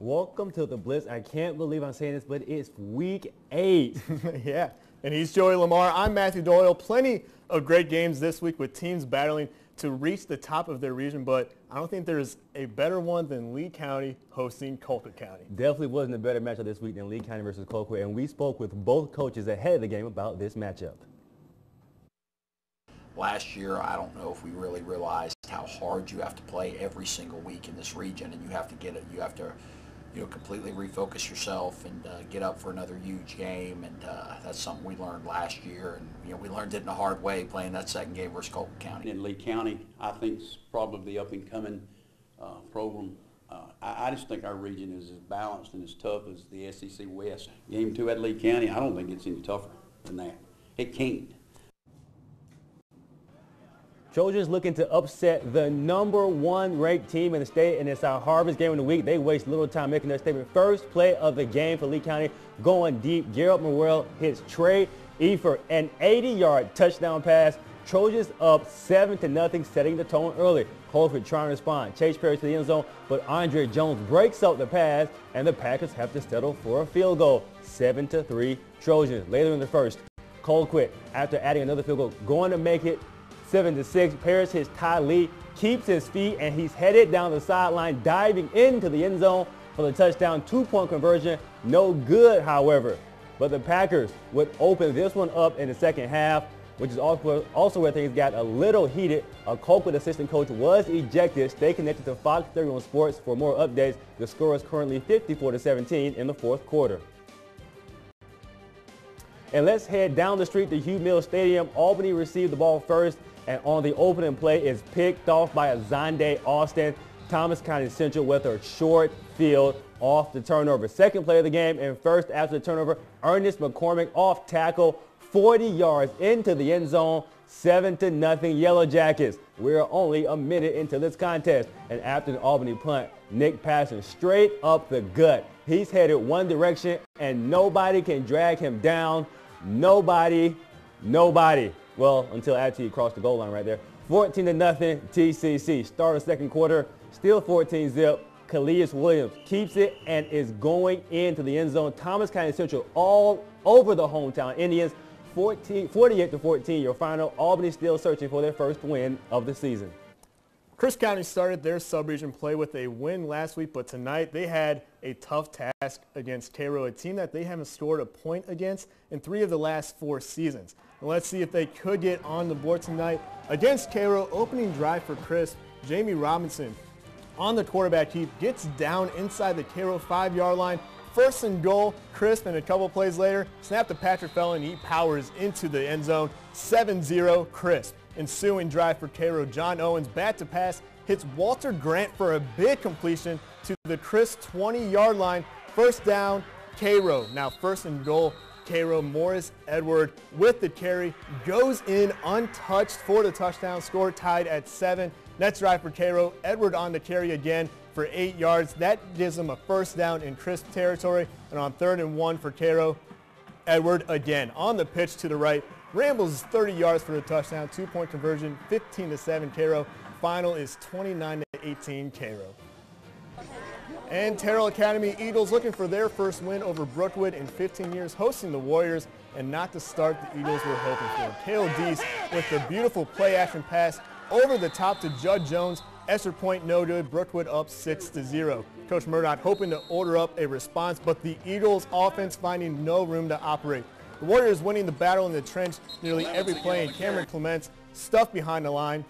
Welcome to the Blitz. I can't believe I'm saying this, but it's week 8. Yeah, and he's Joey Lamar. I'm Matthew Doyle. Plenty of great games this week with teams battling to reach the top of their region, but I don't think there's a better one than Lee County hosting Colquitt County. Definitely wasn't a better matchup this week than Lee County versus Colquitt, and we spoke with both coaches ahead of the game about this matchup. Last year, I don't know if we really realized how hard you have to play every single week in this region, and you have to get it. You have to, completely refocus yourself and get up for another huge game. And that's something we learned last year, and we learned it in a hard way playing that second game versus Colquitt County. In Lee County, I think it's probably the up-and-coming program. I just think our region is as balanced and as tough as the SEC West. Game 2 at Lee County, I don't think it's any tougher than that. It can't. Trojans looking to upset the #1 ranked team in the state, and it's our harvest game of the week. They waste little time making their statement. First play of the game for Lee County, going deep. Gerald Morrell hits Trey Eifert, an 80-yard touchdown pass. Trojans up 7-0, setting the tone early. Colquitt trying to respond. Chase Paris to the end zone, but Andre Jones breaks up the pass, and the Packers have to settle for a field goal. 7-3 Trojans. Later in the first, Colquitt, after adding another field goal, going to make it 7-6, Paris hits Ty Lee, keeps his feet, and he's headed down the sideline, diving into the end zone for the touchdown. 2-point conversion, no good, however. But the Packers would open this one up in the second half, which is also where things got a little heated. A Colquitt assistant coach was ejected. Stay connected to Fox 31 Sports for more updates. The score is currently 54-17 in the fourth quarter. And let's head down the street to Hugh Mills Stadium. Albany received the ball first, and on the opening play is picked off by Zande Austin. Thomas County Central with a short field off the turnover. Second play of the game and first after the turnover, Ernest McCormick off tackle, 40 yards into the end zone, 7-0 Yellow Jackets. We're only a minute into this contest, and after the Albany punt, Nick passing straight up the gut. He's headed one direction, and nobody can drag him down. Nobody. Well, until after you cross the goal line right there. 14-0 TCC. Start of second quarter, still 14-0. Kalius Williams keeps it and is going into the end zone. Thomas County Central all over the hometown Indians. 48-14, your final. Albany still searching for their first win of the season. Chris County started their subregion play with a win last week, but tonight they had a tough task against Cairo, a team that they haven't scored a point against in 3 of the last 4 seasons. And let's see if they could get on the board tonight against Cairo. Opening drive for Chris, Jamie Robinson on the quarterback keep, gets down inside the Cairo 5-yard line. First and goal, Crisp, and a couple plays later, snap to Patrick Fellan. He powers into the end zone. 7-0 Crisp. Ensuing drive for Cairo, John Owens back to pass, hits Walter Grant for a big completion to the Crisp 20-yard line. First down, Cairo. Now first and goal, Cairo. Morris Edward with the carry, goes in untouched for the touchdown. Score tied at 7. Next drive for Cairo, Edward on the carry again for 8 yards. That gives them a first down in Crisp territory. And on 3rd and 1 for Cairo, Edward again on the pitch to the right, rambles 30 yards for the touchdown. 2-point conversion, 15-7 Cairo. Final is 29-18 Cairo. And Terrell Academy Eagles looking for their first win over Brookwood in 15 years, hosting the Warriors, and not the start the Eagles were hoping for. Cale Deese with the beautiful play-action pass over the top to Judd Jones. Extra point no good. Brookwood up 6-0. Coach Murdoch hoping to order up a response, but the Eagles offense finding no room to operate. The Warriors winning the battle in the trench nearly every play, and Cameron Clements stuffed behind the line.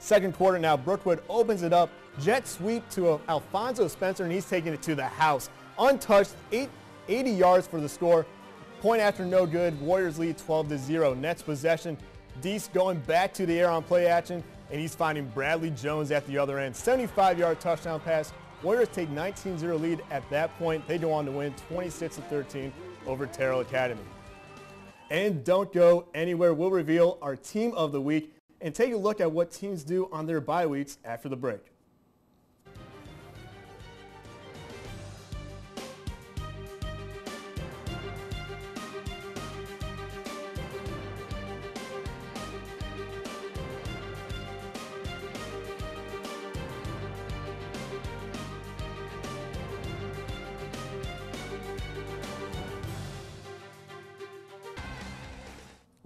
Second quarter now, Brookwood opens it up. Jet sweep to Alfonso Spencer, and he's taking it to the house. Untouched, 80 yards for the score. Point after no good. Warriors lead 12-0. Next possession, Deese going back to the air on play action, and he's finding Bradley Jones at the other end. 75-yard touchdown pass. Warriors take 19-0 lead at that point. They go on to win 26-13 over Terrell Academy. And don't go anywhere. We'll reveal our team of the week and take a look at what teams do on their bye weeks after the break.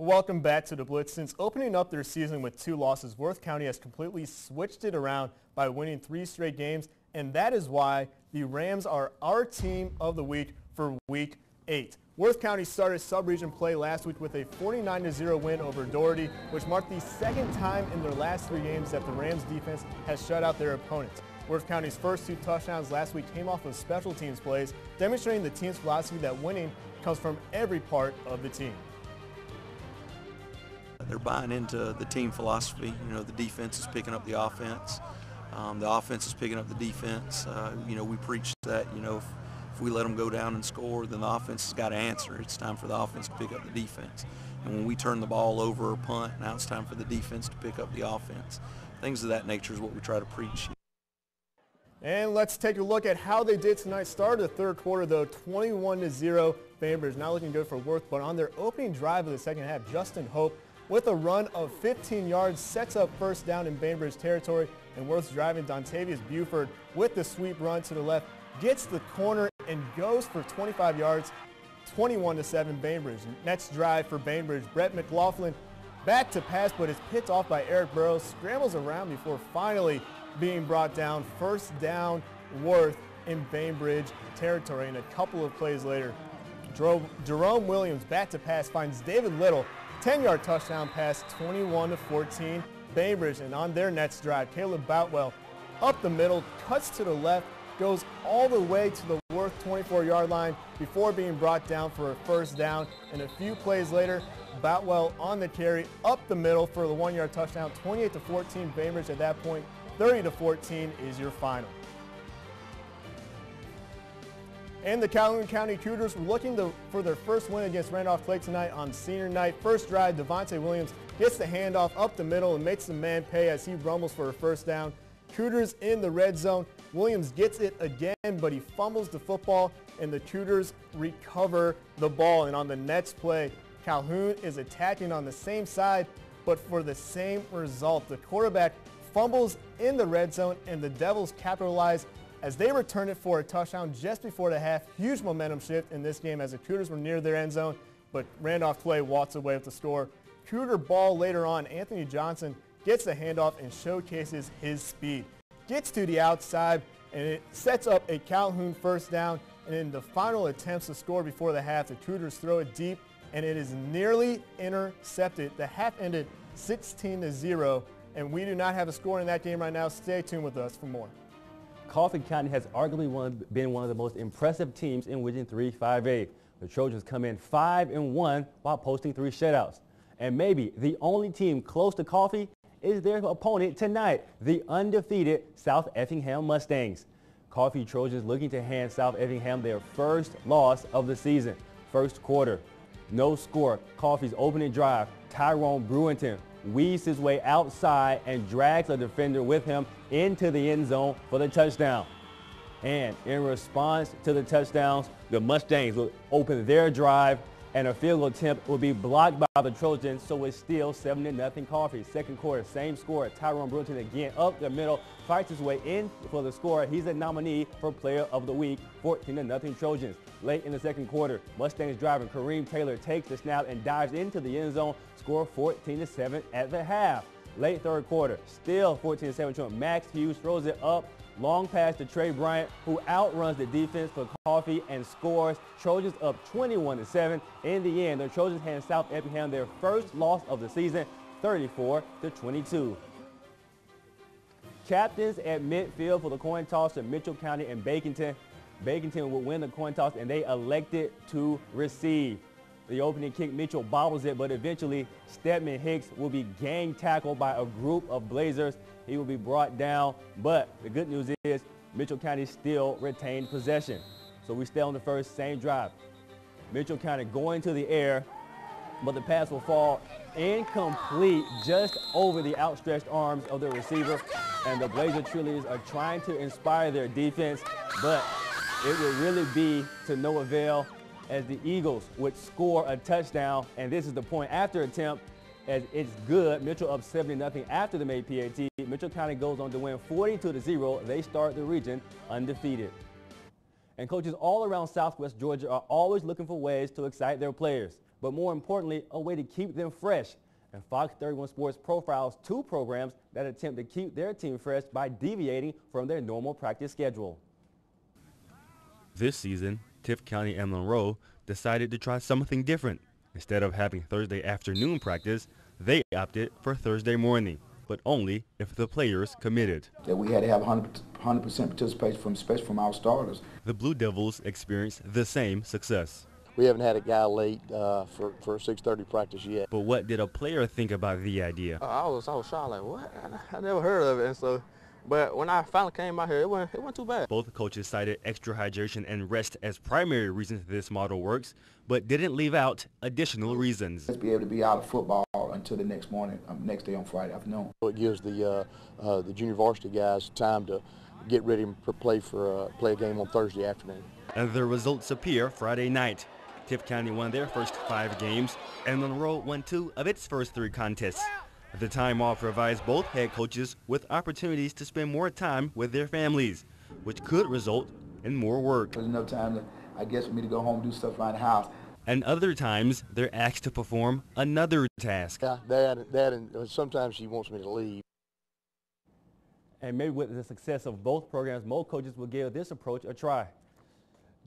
Welcome back to the Blitz. Since opening up their season with two losses, Worth County has completely switched it around by winning 3 straight games, and that is why the Rams are our team of the week for Week 8. Worth County started sub-region play last week with a 49-0 win over Doherty, which marked the second time in their last 3 games that the Rams defense has shut out their opponents. Worth County's first 2 touchdowns last week came off of special teams plays, demonstrating the team's philosophy that winning comes from every part of the team. They're buying into the team philosophy. You know, the defense is picking up the offense. The offense is picking up the defense. You know, we preach that, you know, if we let them go down and score, then the offense has got to answer. It's time for the offense to pick up the defense. And when we turn the ball over or punt, now it's time for the defense to pick up the offense. Things of that nature is what we try to preach. And let's take a look at how they did tonight. Started the third quarter, though, 21-0 Bainbridge. Not looking good for Worth, but on their opening drive of the second half, Justin Hope, with a run of 15 yards, sets up first down in Bainbridge territory, and Worth's driving Dontavius Buford with the sweep run to the left, gets the corner and goes for 25 yards, 21-7 Bainbridge. Next drive for Bainbridge, Brett McLaughlin back to pass, but is picked off by Eric Burrows, scrambles around before finally being brought down. First down, Worth in Bainbridge territory, and a couple of plays later, Jerome Williams back to pass finds David Little, 10-yard touchdown pass, 21-14 Bainbridge. And on their next drive, Caleb Boutwell up the middle, cuts to the left, goes all the way to the Worth 24-yard line before being brought down for a first down. And a few plays later, Boutwell on the carry up the middle for the 1-yard touchdown, 28-14 Bainbridge at that point. 30-14 is your final. And the Calhoun County Cougars were looking for their first win against Randolph Clay tonight on senior night. First drive, Devontae Williams gets the handoff up the middle and makes the man pay as he rumbles for a first down. Cougars in the red zone. Williams gets it again, but he fumbles the football, and the Cougars recover the ball. And on the next play, Calhoun is attacking on the same side, but for the same result. The quarterback fumbles in the red zone, and the Devils capitalize as they return it for a touchdown just before the half. Huge momentum shift in this game as the Cougars were near their end zone, but Randolph Clay walks away with the score. Cougar ball later on. Anthony Johnson gets the handoff and showcases his speed. Gets to the outside, and it sets up a Calhoun first down. And in the final attempts to score before the half, the Cougars throw it deep, and it is nearly intercepted. The half ended 16-0. And we do not have a score in that game right now. Stay tuned with us for more. Coffee County has arguably been one of the most impressive teams in Region 3 5A. The Trojans come in 5-1 while posting 3 shutouts. And maybe the only team close to Coffee is their opponent tonight, the undefeated South Effingham Mustangs. Coffee Trojans looking to hand South Effingham their first loss of the season. First quarter, no score. Coffee's opening drive, Tyrone Brewington weaves his way outside and drags a defender with him into the end zone for the touchdown. And in response to the touchdowns, the Mustangs will open their drive, and a field goal attempt will be blocked by the Trojans, so it's still 7-0 Coffee. Second quarter, same score. Tyrone Brewington again up the middle, fights his way in for the score. He's a nominee for Player of the Week, 14-0 Trojans. Late in the second quarter, Mustangs driver Kareem Taylor takes the snap and dives into the end zone, score 14-7 at the half. Late third quarter, still 14-7 Trojans. Max Hughes throws it up, long pass to Trey Bryant, who outruns the defense for Coffee and scores. Trojans up 21-7. In the end, the Trojans hand South Effingham their first loss of the season, 34-22. Captains at midfield for the coin toss to Mitchell County and Bakington. Bakington will win the coin toss, and they elected to receive. The opening kick, Mitchell bobbles it, but eventually Stedman Hicks will be gang tackled by a group of Blazers. He will be brought down, but the good news is Mitchell County still retained possession. So we stay on the first, same drive. Mitchell County going to the air, but the pass will fall incomplete just over the outstretched arms of the receiver. And the Blazer cheerleaders are trying to inspire their defense, but it will really be to no avail, as the Eagles would score a touchdown, and this is the point after attempt, as it's good. Mitchell up 7-0 after the made PAT. Mitchell County goes on to win 42-0. They start the region undefeated. And coaches all around Southwest Georgia are always looking for ways to excite their players. but more importantly, a way to keep them fresh. And Fox 31 Sports profiles two programs that attempt to keep their team fresh by deviating from their normal practice schedule. This season, Tift County and Monroe decided to try something different. Instead of having Thursday afternoon practice, they opted for Thursday morning, but only if the players committed. That we had to have 100% participation from, especially from our starters. The Blue Devils experienced the same success. We haven't had a guy late for 6:30 practice yet. But what did a player think about the idea? I was shocked, like, what? I never heard of it. And so, but when I finally came out here, it wasn't too bad. Both coaches cited extra hydration and rest as primary reasons this model works, but didn't leave out additional reasons. Let's be able to be out of football until the next morning, next day on Friday afternoon. It gives the junior varsity guys time to get ready and play a game on Thursday afternoon. And the results appear Friday night. Tift County won their first 5 games, and Monroe won 2 of its first 3 contests. The time off provides both head coaches with opportunities to spend more time with their families, which could result in more work. There's enough time, I guess, for me to go home and do stuff around the house. And other times, they're asked to perform another task. Yeah, that and sometimes she wants me to leave. And maybe with the success of both programs, more coaches will give this approach a try.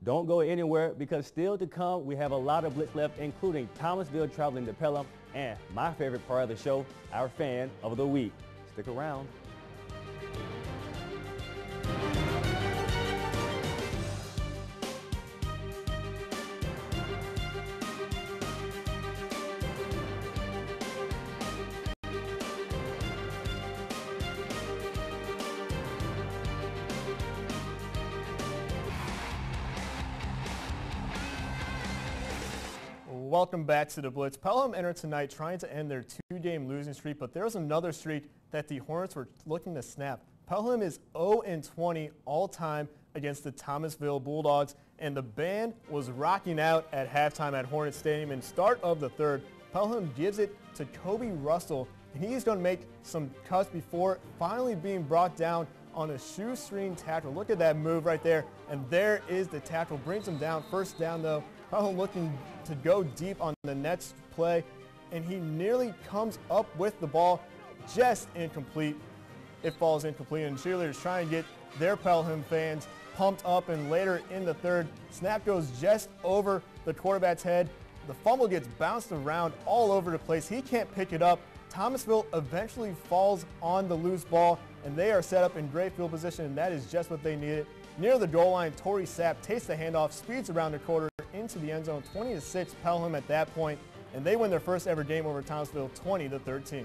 Don't go anywhere, because still to come, we have a lot of blitz left, including Thomasville traveling to Pelham and my favorite part of the show, our Fan of the Week. Stick around. Welcome back to the Blitz. Pelham entered tonight trying to end their 2-game losing streak, but there's another streak that the Hornets were looking to snap. Pelham is 0-20 all-time against the Thomasville Bulldogs, and the band was rocking out at halftime at Hornets Stadium. In start of the third, Pelham gives it to Kobe Russell, and he's going to make some cuts before finally being brought down on a shoestring tackle. Look at that move right there, and there is the tackle. Brings him down. First down, though. Pelham looking to go deep on the next play, and he nearly comes up with the ball, just incomplete. It falls incomplete, and cheerleaders try and get their Pelham fans pumped up, and later in the third, snap goes just over the quarterback's head. The fumble gets bounced around all over the place. He can't pick it up. Thomasville eventually falls on the loose ball, and they are set up in great field position, and that is just what they needed. Near the goal line, Torrey Sapp takes the handoff, speeds around the quarter, into the end zone. 20-6 Pelham at that point, and they win their first ever game over Thomasville 20-13.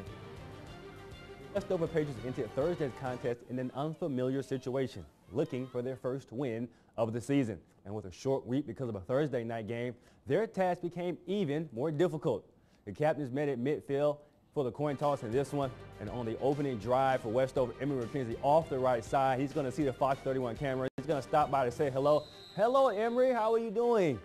Westover Patriots entered Thursday's contest in an unfamiliar situation, looking for their first win of the season. And with a short week because of a Thursday night game, their task became even more difficult. The captains met at midfield for the coin toss in this one, and on the opening drive for Westover, Emory McKenzie off the right side. He's going to see the Fox 31 camera. He's going to stop by to say hello. Hello, Emory. How are you doing?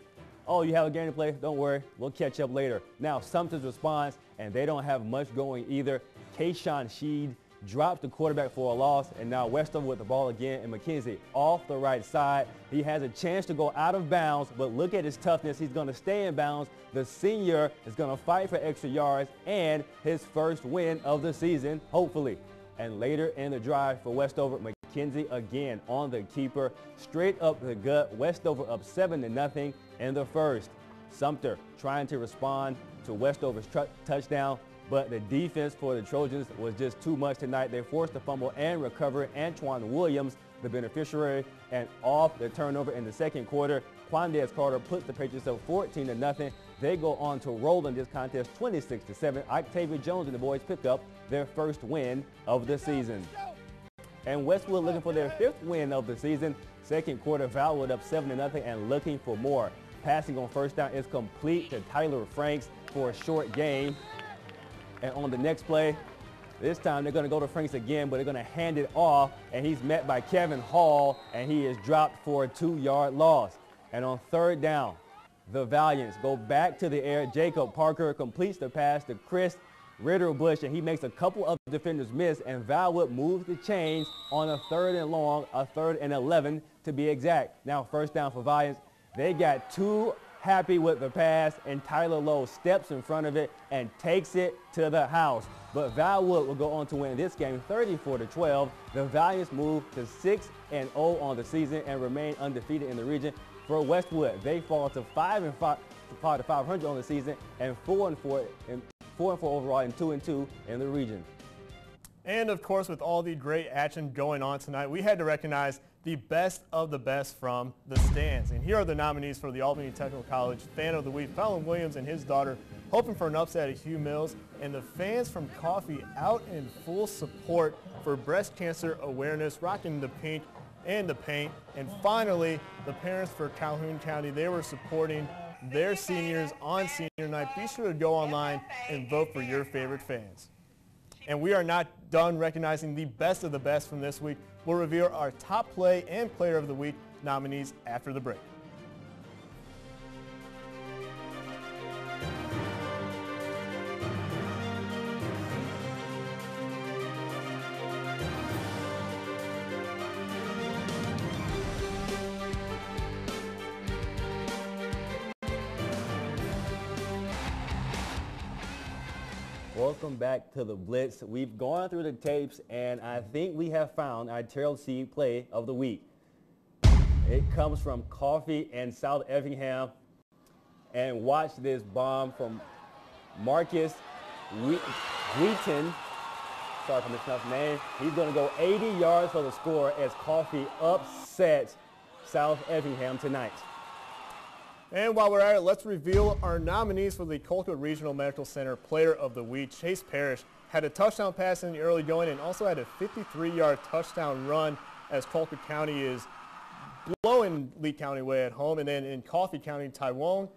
Oh, you have a game to play? Don't worry. We'll catch up later. Now, Sumter's responds, and they don't have much going either. Kayshawn Sheed drops the quarterback for a loss, and now Westover with the ball again, and McKenzie off the right side. He has a chance to go out of bounds, but look at his toughness. He's going to stay in bounds. The senior is going to fight for extra yards and his first win of the season, hopefully. And later in the drive for Westover, McKenzie again on the keeper, straight up the gut. Westover up 7-0 in the first. Sumter trying to respond to Westover's touchdown, but the defense for the Trojans was just too much tonight. They forced the fumble and recovered. Antjuan Williams, the beneficiary, and off the turnover in the second quarter. Quandez Carter puts the Patriots up 14-0. They go on to roll in this contest 26-7. Octavia Jones and the boys pick up their first win of the season. And Westwood looking for their 5th win of the season. Second quarter, Valwood up 7-0 and looking for more. Passing on first down is complete to Tyler Franks for a short game. And on the next play, this time they're going to go to Franks again, but they're going to hand it off, and he's met by Kevin Hall, and he is dropped for a 2-yard loss. And on third down, the Valiants go back to the air. Jacob Parker completes the pass to Chris Ritterbush, and he makes a couple of defenders miss, and Valwood moves the chains on a 3rd and long, a 3rd and 11 to be exact. Now first down for Valiants. They got 2 happy with the pass, and Tyler Lowe steps in front of it and takes it to the house. But Valwood will go on to win this game 34-12. The Valiants move to 6-0 on the season and remain undefeated in the region. For Westwood, they fall to 5-5 to .500 on the season and 4-4 overall and 2-2 in the region. And of course, with all the great action going on tonight, we had to recognize the best of the best from the stands. And here are the nominees for the Albany Technical College Fan of the Week, Fallon Williams and his daughter hoping for an upset at Hugh Mills, and the fans from Coffee out in full support for breast cancer awareness, rocking the pink and the paint. And finally, the parents for Calhoun County, they were supporting their seniors on senior night. Be sure to go online and vote for your favorite fans. And we are not done recognizing the best of the best from this week. We'll reveal our top play and player of the week nominees after the break. Welcome back to the Blitz. We've gone through the tapes, and I think we have found our Terrell C play of the week. It comes from Coffee and South Effingham. And watch this bomb from Marcus Wheaton. Sorry for missing up his name. He's going to go 80 yards for the score as Coffee upsets South Effingham tonight. And while we're at it, let's reveal our nominees for the Colquitt Regional Medical Center Player of the Week. Chase Parrish had a touchdown pass in the early going and also had a 53-yard touchdown run as Colquitt County is blowing Lee County away at home. And then in Coffee County, Taiwan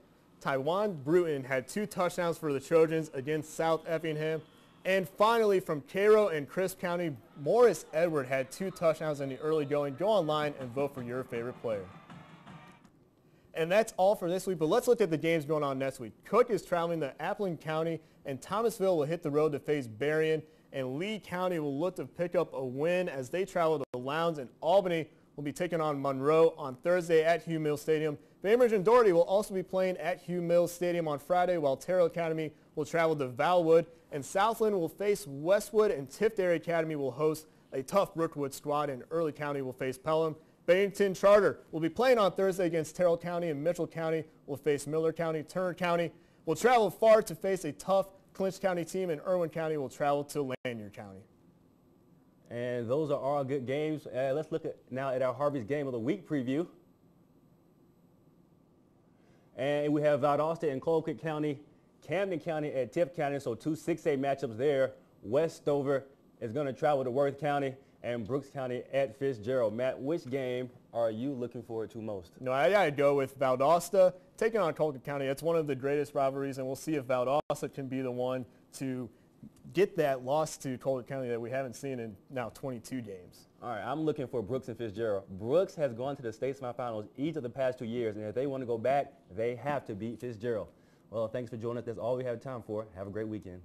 Bruton had 2 touchdowns for the Trojans against South Effingham. And finally, from Cairo and Crisp County, Morris Edward had 2 touchdowns in the early going. Go online and vote for your favorite player. And that's all for this week, but let's look at the games going on next week. Cook is traveling to Appling County, and Thomasville will hit the road to face Berrien, and Lee County will look to pick up a win as they travel to Lowndes, and Albany will be taking on Monroe on Thursday at Hugh Mills Stadium. Bainbridge and Doherty will also be playing at Hugh Mills Stadium on Friday, while Terrell Academy will travel to Valwood, and Southland will face Westwood, and Tifdary Academy will host a tough Brookwood squad, and Early County will face Pelham. Bennington Charter will be playing on Thursday against Terrell County, and Mitchell County will face Miller County. Turner County will travel far to face a tough Clinch County team, and Irwin County will travel to Lanier County. And those are all good games. Let's look at now at our Harvey's Game of the Week preview. And we have Valdosta in Colquitt County, Camden County at Tift County, so 2 6A matchups there. Westover is going to travel to Worth County, and Brooks County at Fitzgerald. Matt, which game are you looking forward to most? No, I gotta go with Valdosta taking on Colquitt County. It's one of the greatest rivalries, and we'll see if Valdosta can be the one to get that loss to Colquitt County that we haven't seen in now 22 games. All right, I'm looking for Brooks and Fitzgerald. Brooks has gone to the state semifinals each of the past 2 years, and if they want to go back, they have to beat Fitzgerald. Well, thanks for joining us. That's all we have time for. Have a great weekend.